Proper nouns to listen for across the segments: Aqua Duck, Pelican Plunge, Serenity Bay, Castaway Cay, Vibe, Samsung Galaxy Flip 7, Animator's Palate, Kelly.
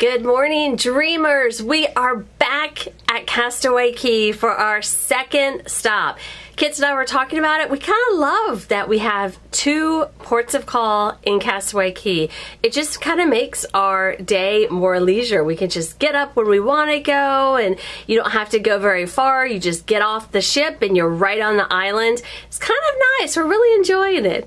Good morning, dreamers. We are back at Castaway Cay for our second stop. Kids and I were talking about it. We kind of love that we have two ports of call in Castaway Cay. It just kind of makes our day more leisure. We can just get up when we want to go, and you don't have to go very far. You just get off the ship and you're right on the island. It's kind of nice. We're really enjoying it.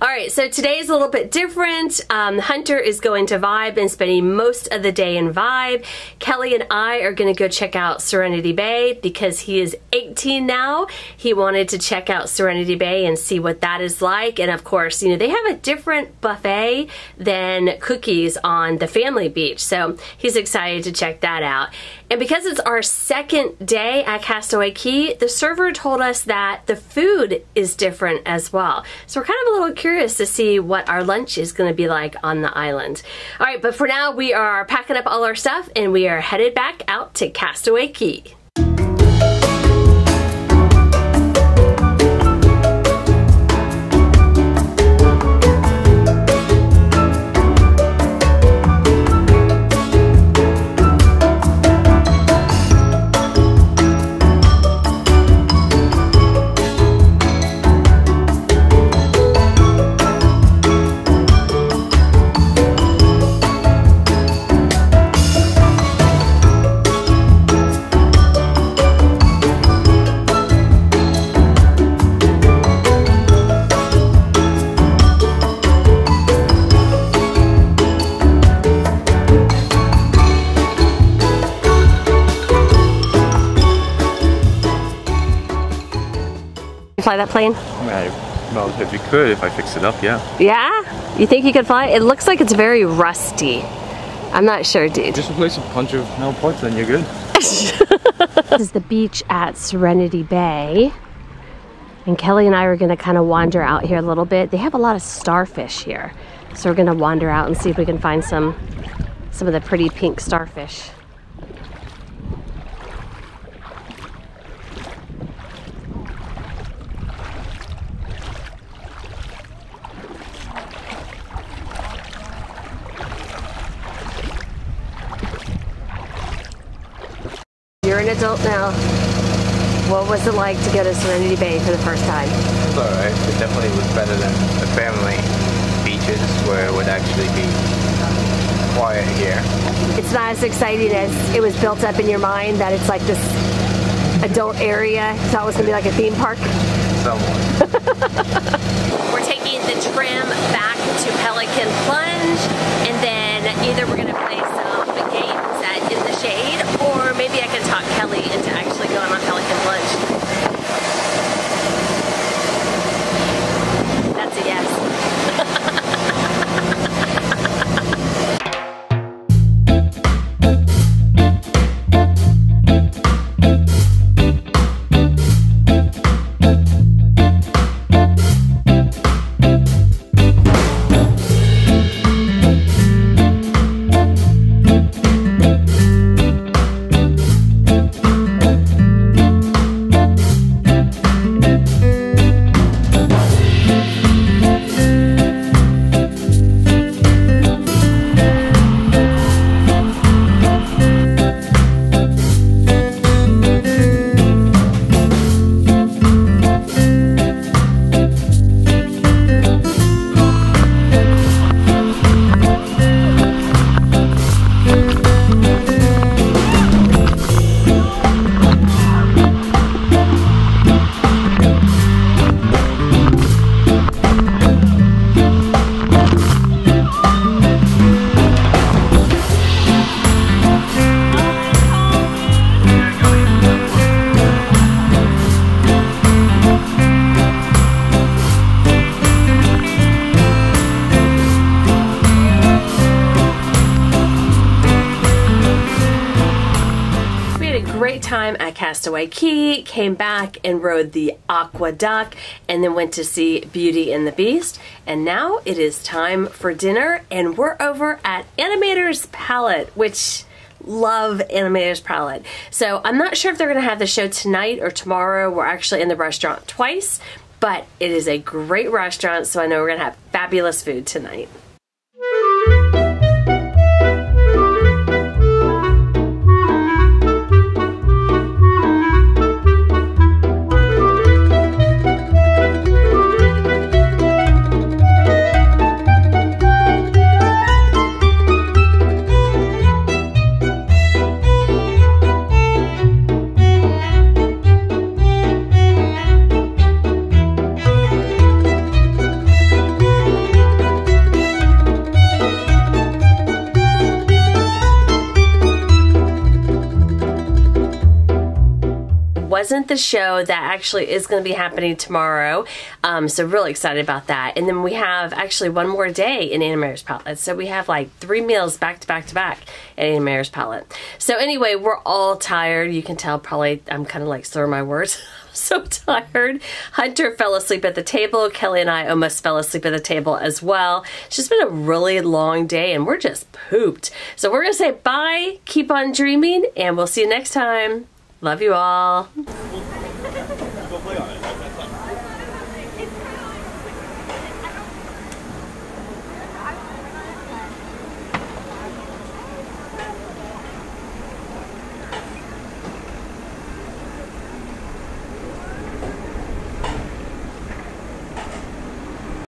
All right, so today's a little bit different. Hunter is going to Vibe and spending most of the day in Vibe. Kelly and I are going to go check out Serenity Bay because he is 18 now. He wanted to check out Serenity Bay and see what that is like. And of course, you know, they have a different buffet than cookies on the family beach. So he's excited to check that out. And because it's our second day at Castaway Cay, the server told us that the food is different as well. So we're kind of a little curious to see what our lunch is going to be like on the island. All right, but for now, we are packing up all our stuff and we are headed back out to Castaway Cay. Fly that plane? Well, if you could, if I fix it up, yeah. Yeah? You think you could fly? It looks like it's very rusty. I'm not sure, dude. Just replace a bunch of metal parts, then you're good. This is the beach at Serenity Bay. And Kelly and I are going to kind of wander out here a little bit. They have a lot of starfish here. So we're going to wander out and see if we can find some of the pretty pink starfish. You're an adult now. What was it like to go to Serenity Bay for the first time? It was alright. It definitely was better than the family beaches where it would actually be quiet here. It's not as exciting as it was built up in your mind that it's like this adult area. You thought it was going to be like a theme park? Somewhat. We're taking the tram back to Pelican Plunge, and then either we're going to play some games in the shade, or maybe I can talk Kelly into actually going on Pelican Plunge. That's a yes. Time at Castaway Cay, came back and rode the Aqua Duck, and then went to see Beauty and the Beast. And now it is time for dinner, and we're over at Animator's Palate, which love Animator's Palate. So I'm not sure if they're going to have the show tonight or tomorrow. We're actually in the restaurant twice, but it is a great restaurant, so I know we're going to have fabulous food tonight. wasn't the show that actually is going to be happening tomorrow. So really excited about that. And then we have actually one more day in Animator's Palate. So we have like 3 meals back to back to back at Animator's Palate. So anyway, we're all tired. You can tell probably I'm kind of like slurring my words. So tired. Hunter fell asleep at the table. Kelly and I almost fell asleep at the table as well. It's just been a really long day and we're just pooped. So we're going to say bye, keep on dreaming, and we'll see you next time. Love you all.